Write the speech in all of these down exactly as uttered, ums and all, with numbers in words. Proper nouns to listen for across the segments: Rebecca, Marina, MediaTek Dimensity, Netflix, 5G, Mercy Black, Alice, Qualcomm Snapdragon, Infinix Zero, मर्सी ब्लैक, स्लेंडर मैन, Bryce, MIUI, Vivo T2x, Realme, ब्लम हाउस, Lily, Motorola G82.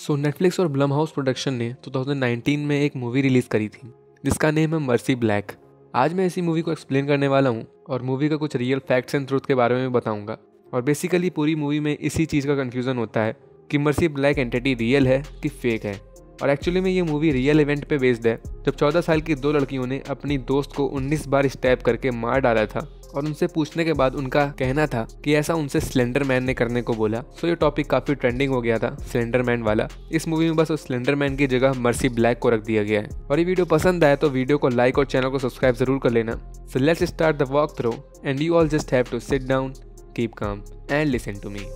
सो Netflix और ब्लम हाउस production ने दो हज़ार उन्नीस में एक मूवी रिलीज़ करी थी जिसका नेम है मर्सी ब्लैक। आज मैं इसी मूवी को एक्सप्लेन करने वाला हूँ और मूवी का कुछ रियल फैक्ट्स एंड ट्रूथ के बारे में बताऊँगा। और बेसिकली पूरी मूवी में इसी चीज़ का कन्फ्यूज़न होता है कि मर्सी ब्लैक एंटिटी रियल है कि फेक है। और एक्चुअली में ये मूवी रियल इवेंट पे बेस्ड है जब चौदह साल की दो लड़कियों ने अपनी दोस्त को उन्नीस बार स्टैब करके मार डाला था और उनसे पूछने के बाद उनका कहना था कि ऐसा उनसे स्लेंडर मैन ने करने को बोला। सो ये टॉपिक काफ़ी ट्रेंडिंग हो गया था, स्लेंडर मैन वाला। इस मूवी में बस उस स्लेंडर मैन की जगह मर्सी ब्लैक को रख दिया गया है। और ये वीडियो पसंद आए तो वीडियो को लाइक और चैनल को सब्सक्राइब जरूर कर लेना। So let's start the walk through and you all just have to sit down, keep calm and listen to me.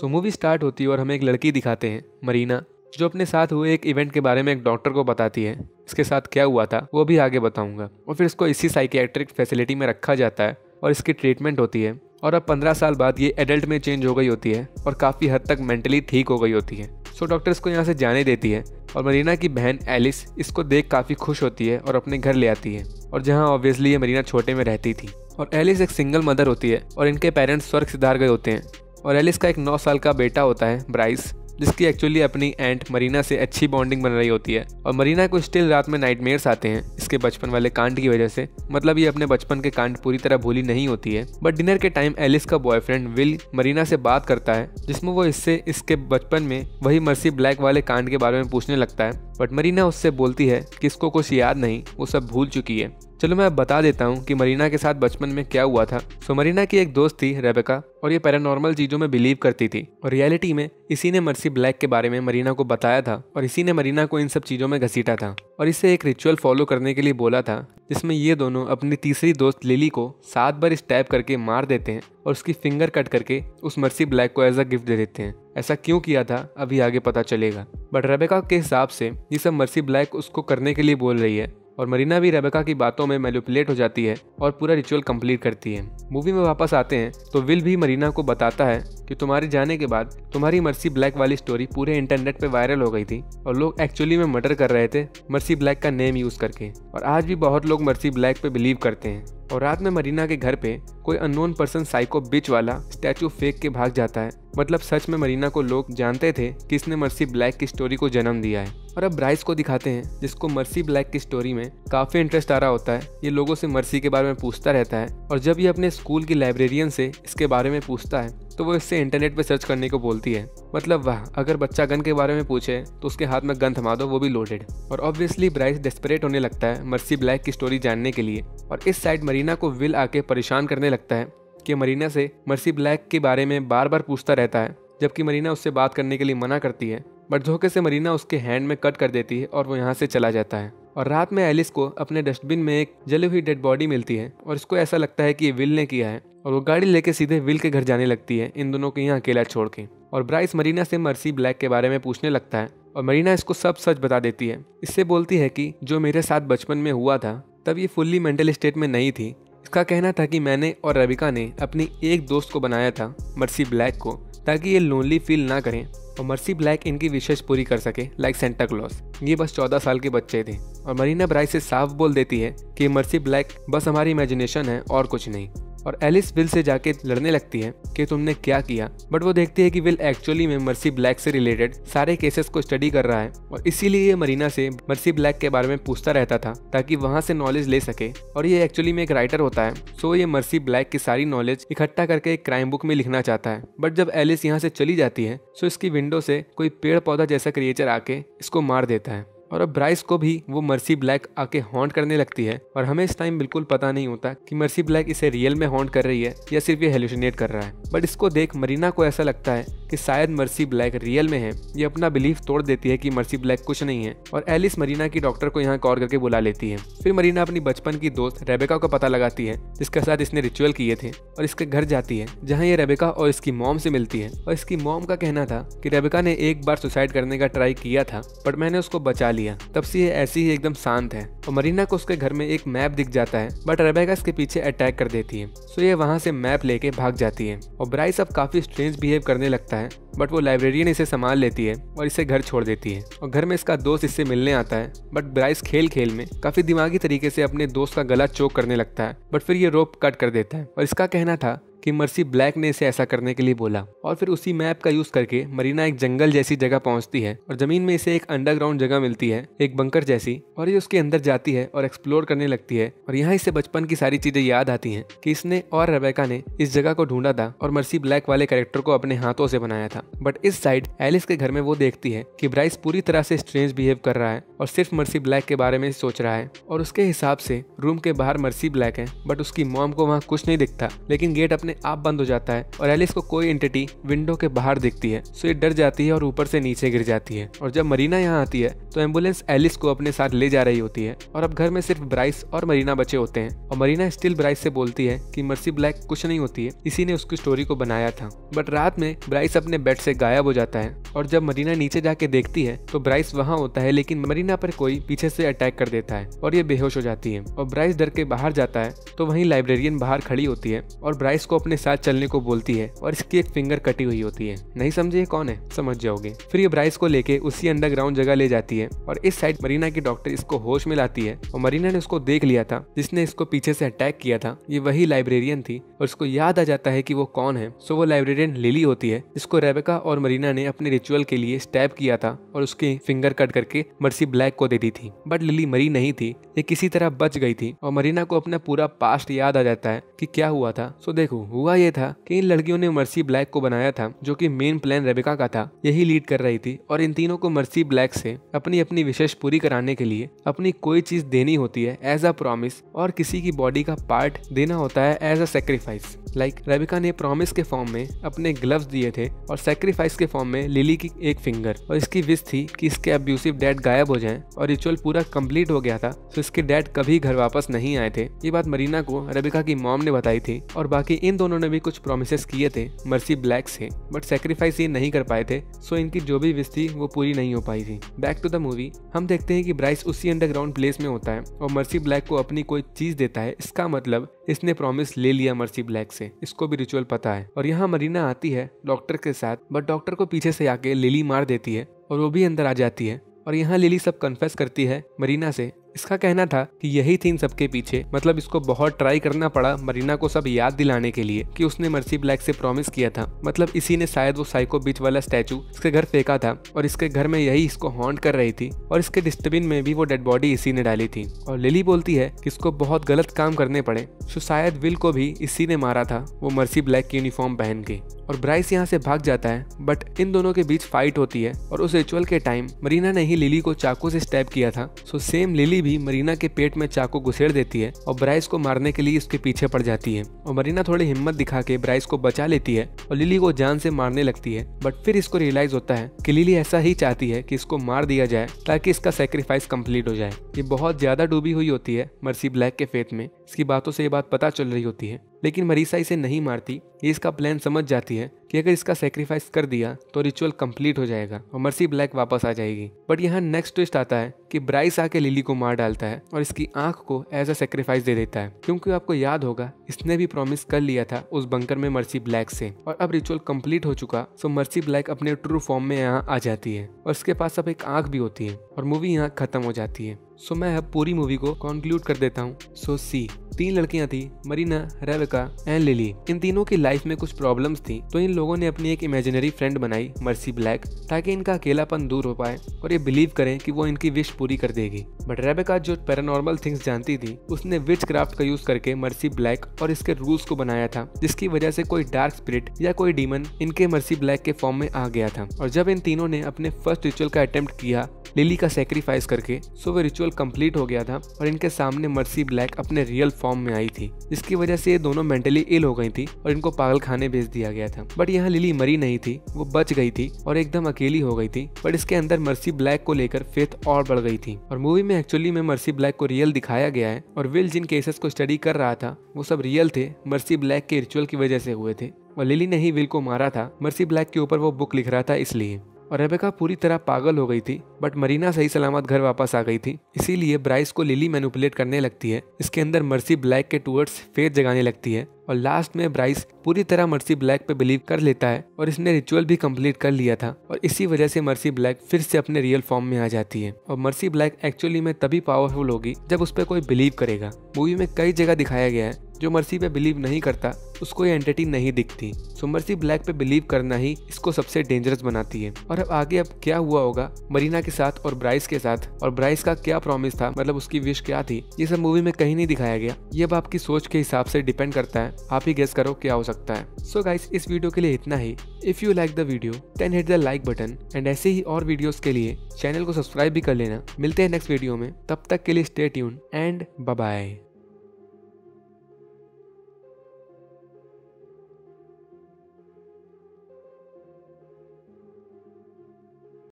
So movie start होती है और हमें एक लड़की दिखाते हैं, मरीना, जो अपने साथ हुए एक इवेंट के बारे में एक डॉक्टर को बताती है। इसके साथ क्या हुआ था वो भी आगे बताऊंगा। और फिर इसको इसी साइकियाट्रिक फैसिलिटी में रखा जाता है और इसकी ट्रीटमेंट होती है। और अब पंद्रह साल बाद ये एडल्ट में चेंज हो गई होती है और काफ़ी हद तक मेंटली ठीक हो गई होती है। सो डॉक्टर इसको यहाँ से जाने देती है और मरीना की बहन एलिस इसको देख काफ़ी खुश होती है और अपने घर ले आती है। और जहाँ ऑब्वियसली ये मरीना छोटे में रहती थी। और एलिस एक सिंगल मदर होती है और इनके पेरेंट्स स्वर्ग सुधार गए होते हैं। और एलिस का एक नौ साल का बेटा होता है, ब्राइस, जिसकी एक्चुअली अपनी एंट मरीना से अच्छी बॉन्डिंग बन रही होती है। और मरीना को स्टिल रात में नाइटमेयर्स आते हैं इसके बचपन वाले कांड की वजह से। मतलब ये अपने बचपन के कांड पूरी तरह भूली नहीं होती है। बट डिनर के टाइम एलिस का बॉयफ्रेंड विल मरीना से बात करता है जिसमें वो इससे इसके बचपन में वही मर्सी ब्लैक वाले कांड के बारे में पूछने लगता है। बट मरीना उससे बोलती है कि इसको कुछ याद नहीं, वो सब भूल चुकी है। चलो मैं अब बता देता हूँ कि मरीना के साथ बचपन में क्या हुआ था। सो मरीना की एक दोस्त थी, रेबेका, और ये पैरानॉर्मल चीज़ों में बिलीव करती थी। और रियलिटी में इसी ने मर्सी ब्लैक के बारे में मरीना को बताया था और इसी ने मरीना को इन सब चीज़ों में घसीटा था और इसे एक रिचुअल फॉलो करने के लिए बोला था जिसमें ये दोनों अपनी तीसरी दोस्त लिली को सात बार स्टैब करके मार देते हैं और उसकी फिंगर कट करके उस मर्सी ब्लैक को एज अ गिफ्ट दे देते हैं। ऐसा क्यों किया था अभी आगे पता चलेगा। बट रेबेका के हिसाब से ये सब मर्सी ब्लैक उसको करने के लिए बोल रही है और मरीना भी रेबेका की बातों में मैनिपुलेट हो जाती है और पूरा रिचुअल कंप्लीट करती है। मूवी में वापस आते हैं तो विल भी मरीना को बताता है कि तुम्हारे जाने के बाद तुम्हारी मर्सी ब्लैक वाली स्टोरी पूरे इंटरनेट पे वायरल हो गई थी और लोग एक्चुअली में मर्डर कर रहे थे मर्सी ब्लैक का नेम यूज़ करके। और आज भी बहुत लोग मर्सी ब्लैक पे बिलीव करते हैं। और रात में मरीना के घर पे कोई अननोन पर्सन साइको बिच वाला स्टैचू फेंक के भाग जाता है। मतलब सच में मरीना को लोग जानते थे कि इसने मर्सी ब्लैक की स्टोरी को जन्म दिया है। और अब ब्राइस को दिखाते हैं जिसको मर्सी ब्लैक की स्टोरी में काफ़ी इंटरेस्ट आ रहा होता है। ये लोगों से मर्सी के बारे में पूछता रहता है और जब ये अपने स्कूल की लाइब्रेरियन से इसके बारे में पूछता है तो वो इससे इंटरनेट पे सर्च करने को बोलती है। मतलब वाह, अगर बच्चा गन के बारे में पूछे तो उसके हाथ में गन थमा दो, वो भी लोडेड। और ऑब्वियसली ब्राइस डेस्परेट होने लगता है मर्सी ब्लैक की स्टोरी जानने के लिए। और इस साइड मरीना को विल आके परेशान करने लगता है कि मरीना से मर्सी ब्लैक के बारे में बार बार पूछता रहता है जबकि मरीना उससे बात करने के लिए मना करती है। बट धोखे से मरीना उसके हैंड में कट कर देती है और वो यहाँ से चला जाता है। और रात में एलिस को अपने डस्टबिन में एक जली हुई डेड बॉडी मिलती है और इसको ऐसा लगता है कि ये विल ने किया है और वो गाड़ी लेके सीधे विल के घर जाने लगती है इन दोनों को यहाँ अकेला छोड़ के। और ब्राइस मरीना से मर्सी ब्लैक के बारे में पूछने लगता है और मरीना इसको सब सच बता देती है। इससे बोलती है कि जो मेरे साथ बचपन में हुआ था तब ये फुल्ली मेंटल स्टेट में नहीं थी। इसका कहना था कि मैंने और रेबेका ने अपनी एक दोस्त को बनाया था मर्सी ब्लैक को ताकि ये लोनली फील ना करें और मर्सी ब्लैक इनकी विशेष पूरी कर सके लाइक सेंटा क्लॉस। ये बस चौदह साल के बच्चे थे। और मरीना ब्राइस से साफ बोल देती है कि मर्सी ब्लैक बस हमारी इमेजिनेशन है और कुछ नहीं। और एलिस विल से जाके लड़ने लगती है कि तुमने क्या किया। बट वो देखती है कि विल एक्चुअली में मर्सी ब्लैक से रिलेटेड सारे केसेस को स्टडी कर रहा है और इसीलिए ये मरीना से मर्सी ब्लैक के बारे में पूछता रहता था ताकि वहाँ से नॉलेज ले सके। और ये एक्चुअली में एक राइटर होता है, सो ये मर्सी ब्लैक की सारी नॉलेज इकट्ठा करके एक क्राइम बुक में लिखना चाहता है। बट जब एलिस यहाँ से चली जाती है सो इसकी विंडो से कोई पेड़ पौधा जैसा क्रिएचर आके इसको मार देता है। और अब ब्राइस को भी वो मर्सी ब्लैक आके हॉन्ट करने लगती है और हमें इस टाइम बिल्कुल पता नहीं होता कि मर्सी ब्लैक इसे रियल में हॉन्ट कर रही है या सिर्फ ये हेलुसिनेट कर रहा है। बट इसको देख मरीना को ऐसा लगता है कि शायद मर्सी ब्लैक रियल में है। ये अपना बिलीफ तोड़ देती है कि मर्सी ब्लैक कुछ नहीं है। और एलिस मरीना की डॉक्टर को यहाँ कॉल करके बुला लेती है। फिर मरीना अपनी बचपन की दोस्त रेबेका को पता लगाती है जिसके साथ इसने रिचुअल किए थे और इसके घर जाती है जहाँ ये रेबेका और इसकी मॉम से मिलती है। और इसकी मॉम का कहना था कि रेबेका ने एक बार सुसाइड करने का ट्राई किया था बट मैंने उसको बचा लिया। तब से ये ऐसी ही एकदम शांत है। और मरीना को उसके घर में एक मैप दिख जाता है बट रेबेका इसके पीछे अटैक कर देती है सो ये वहाँ से मैप लेके भाग जाती है। और ब्राइस अब काफी स्ट्रेंज बिहेव करने लगता है बट वो लाइब्रेरियन इसे संभाल लेती है और इसे घर छोड़ देती है। और घर में इसका दोस्त इससे मिलने आता है बट ब्राइस खेल खेल में काफी दिमागी तरीके से अपने दोस्त का गला चोक करने लगता है बट फिर ये रोप कट कर देता है। और इसका कहना था कि मर्सी ब्लैक ने इसे ऐसा करने के लिए बोला। और फिर उसी मैप का यूज करके मरीना एक जंगल जैसी जगह पहुंचती है और जमीन में इसे एक अंडरग्राउंड जगह मिलती है, एक बंकर जैसी, और ये उसके अंदर जाती है और एक्सप्लोर करने लगती है। और यहाँ इसे बचपन की सारी चीजें याद आती है कि इसने और रेबेका ने इस जगह को ढूंढा था और मर्सी ब्लैक वाले कैरेक्टर को अपने हाथों से बनाया था। बट इस साइड एलिस के घर में वो देखती है कि ब्राइस पूरी तरह से स्ट्रेंज बिहेव कर रहा है और सिर्फ मर्सी ब्लैक के बारे में सोच रहा है। और उसके हिसाब से रूम के बाहर मर्सी ब्लैक है, बट उसकी मॉम को वहाँ कुछ नहीं दिखता, लेकिन गेट अपने आप बंद हो जाता है और एलिस को कोई एंटिटी विंडो के बाहर दिखती है, सो ये डर जाती है और ऊपर से नीचे गिर जाती है। और जब मरीना यहाँ आती है तो एम्बुलेंस एलिस को अपने साथ ले जा रही होती है और अब घर में सिर्फ ब्राइस और मरीना बचे होते हैं। और मरीना स्टिल ब्राइस से बोलती है कि मर्सी ब्लैक कुछ नहीं होती है, इसी ने उसकी स्टोरी को बनाया था। बट रात में ब्राइस अपने बेड से गायब हो जाता है और जब मरीना नीचे जाके देखती है तो ब्राइस वहाँ होता है, लेकिन मरीना पर कोई पीछे से अटैक कर देता है और ये बेहोश हो जाती है। और ब्राइस डर के बाहर जाता है तो वहीं लाइब्रेरियन बाहर खड़ी होती है और ब्राइस को अपने साथ चलने को बोलती है और इसकी एक फिंगर कटी हुई होती है। नहीं समझे कौन है, समझ जाओगे। फिर ये ब्राइस को लेके उसी अंडरग्राउंड जगह ले जाती है और इस साइड मरीना की डॉक्टर इसको होश में लाती है और मरीना ने उसको देख लिया था जिसने इसको पीछे से अटैक किया था, ये वही लाइब्रेरियन थी और उसको याद आ जाता है कि वो कौन है। सो वो लाइब्रेरियन लिली होती है जिसको रेबेका और मरीना ने अपने रिचुअल के लिए स्टैब किया था और उसकी फिंगर कट करके मर्सी ब्लैक को दे दी थी। बट लिली मरी नहीं थी, ये किसी तरह बच गई थी। और मरीना को अपना पूरा पास्ट याद आ जाता है कि क्या हुआ था। सो देखो, हुआ ये था कि इन लड़कियों ने मर्सी ब्लैक को बनाया था, जो कि मेन प्लान रेबेका का था, यही लीड कर रही थी। और इन तीनों को मर्सी ब्लैक से अपनी अपनी विशेष पूरी कराने के लिए अपनी कोई चीज देनी होती है एज अ प्रॉमिस और किसी की बॉडी का पार्ट देना होता है as a sacrifice. Like like, Rebecca ने प्रॉमिस के फॉर्म में अपने ग्लव्स दिए थे और सैक्रिफाइस के फॉर्म में लिली की एक फिंगर, और इसकी विश थी कि इसके अब्यूसिव डैड गायब हो जाएं। और रिचुअल पूरा कंप्लीट हो गया था, तो इसके डैड कभी घर वापस नहीं आए थे। ये बात मरीना को रेबेका की मॉम ने बताई थी और बाकी इन दोनों ने भी कुछ प्रोमिसेस किए थे मर्सी ब्लैक से, बट सैक्रिफाइस ये नहीं कर पाए थे, सो इनकी जो भी विश थी वो पूरी नहीं हो पाई थी। बैक टू द मूवी, हम देखते हैं कि ब्राइस उसी अंडरग्राउंड प्लेस में होता है और मर्सी ब्लैक को अपनी कोई चीज देता है। इसका मतलब इसने प्रॉमिस ले लिया मर्सी ब्लैक से, इसको भी रिचुअल पता है। और यहाँ मरीना आती है डॉक्टर के साथ, बट डॉक्टर को पीछे से आके लिली मार देती है और वो भी अंदर आ जाती है। और यहाँ लिली सब कन्फेस करती है मरीना से। इसका कहना था कि यही थी इन सबके पीछे, मतलब इसको बहुत ट्राई करना पड़ा मरीना को सब याद दिलाने के लिए कि उसने मर्सी ब्लैक से प्रॉमिस किया था, मतलब इसी ने शायद वो साइको बीच वाला स्टैचू इसके घर फेंका था और इसके घर में यही इसको हॉन्ट कर रही थी और इसके डस्टबिन में भी वो डेड बॉडी इसी ने डाली थी। और लिली बोलती है कि इसको बहुत गलत काम करने पड़े, सो शायद विल को भी इसी ने मारा था, वो मर्सी ब्लैक की यूनिफॉर्म पहन के। और ब्राइस यहाँ से भाग जाता है, बट इन दोनों के बीच फाइट होती है और उस रिचुअल के टाइम मरीना ने ही लिली को चाकू से स्टैब किया था, सो सेम लिली भी मरीना के पेट में चाकू घुसेड़ देती है और ब्राइस को मारने के लिए उसके पीछे पड़ जाती है। और मरीना थोड़ी हिम्मत दिखा के ब्राइस को बचा लेती है और लिली को जान से मारने लगती है, बट फिर इसको रियलाइज होता है कि लिली ऐसा ही चाहती है कि इसको मार दिया जाए ताकि इसका सैक्रिफाइस कंप्लीट हो जाए। ये बहुत ज्यादा डूबी हुई होती है मर्सी ब्लैक के फेथ में, इसकी बातों से ये बात पता चल रही होती है, लेकिन मरीसा इसे नहीं मारती। ये इसका प्लान समझ जाती है कि अगर इसका सैक्रिफाइस कर दिया तो रिचुअल कंप्लीट हो जाएगा और मर्सी ब्लैक वापस आ जाएगी। बट यहाँ नेक्स्ट ट्विस्ट आता है कि ब्राइस आके लिली को मार डालता है और इसकी आंख को एज अ सैक्रिफाइस दे देता है, क्योंकि आपको याद होगा इसने भी प्रॉमिस कर लिया था उस बंकर में मर्सी ब्लैक से। और अब रिचुअल कंप्लीट हो चुका, सो मर्सी ब्लैक अपने ट्रू फॉर्म में यहाँ आ जाती है और इसके पास अब एक आंख भी होती है और मूवी यहाँ खत्म हो जाती है। सो मैं अब पूरी मूवी को कंक्लूड कर देता हूँ। सो सी तीन लड़कियां थी, मरीना, रेबेका एंड लिली। इन तीनों की लाइफ में कुछ प्रॉब्लम्स थी, तो इन लोगों ने अपनी एक इमेजिनरी फ्रेंड बनाई मर्सी ब्लैक, ताकि इनका अकेलापन दूर हो पाए और ये बिलीव करें कि वो इनकी विश पूरी कर देगी। बट रेबेका जो पैरानॉर्मल थिंग्स जानती थी, उसने विच क्राफ्ट का यूज करके मर्सी ब्लैक और इसके रूल्स को बनाया था, जिसकी वजह से कोई डार्क स्पिरिट या कोई डीमन इनके मर्सी ब्लैक के फॉर्म में आ गया था। और जब इन तीनों ने अपने फर्स्ट रिचुअल का अटेम्प्ट किया लिली का सैक्रिफाइस करके, सो वो रिचुअल कंप्लीट हो गया था और इनके सामने मर्सी ब्लैक अपने रियल फॉर्म में आई थी, जिसकी वजह से ये दोनों मेंटली इल हो गई थी और इनको पागल खाने भेज दिया गया था। बट यहाँ लिली मरी नहीं थी, वो बच गई थी और एकदम अकेली हो गई थी, बट इसके अंदर मर्सी ब्लैक को लेकर फेथ और बढ़ गई थी। और मूवी में एक्चुअली में मर्सी ब्लैक को रियल दिखाया गया है और विल जिन केसेस को स्टडी कर रहा था वो सब रियल थे, मर्सी ब्लैक के रिचुअल की वजह से हुए थे। और लिली ने ही विल को मारा था, मर्सी ब्लैक के ऊपर वो बुक लिख रहा था इसलिए। और रेबेका पूरी तरह पागल हो गई थी, बट मरीना सही सलामत घर वापस आ गई थी, इसीलिए ब्राइस को लिली मैनिपुलेट करने लगती है, इसके अंदर मर्सी ब्लैक के टूवर्ड्स फेथ जगाने लगती है। और लास्ट में ब्राइस पूरी तरह मर्सी ब्लैक पे बिलीव कर लेता है और इसने रिचुअल भी कंप्लीट कर लिया था और इसी वजह से मर्सी ब्लैक फिर से अपने रियल फॉर्म में आ जाती है। और मर्सी ब्लैक एक्चुअली में तभी पावरफुल होगी जब उस पर कोई बिलीव करेगा। मूवी में कई जगह दिखाया गया है जो मर्सी पे बिलीव नहीं करता उसको ये एंटिटी नहीं दिखती। सो मर्सी ब्लैक पे बिलीव करना ही इसको सबसे डेंजरस बनाती है। और अब आगे अब क्या हुआ होगा मरीना के साथ और ब्राइस के साथ, और ब्राइस का क्या प्रॉमिस था, मतलब उसकी विश क्या थी, ये सब मूवी में कहीं नहीं दिखाया गया। ये अब आपकी सोच के हिसाब से डिपेंड करता है, आप ही गेस करो क्या हो सकता है। सो गाइस इस वीडियो के लिए इतना ही। If you like the video then hit the like button and ऐसे ही और वीडियोस के लिए चैनल को सब्सक्राइब भी कर लेना। मिलते हैं नेक्स्ट वीडियो में, तब तक के लिए stay tuned and bye bye.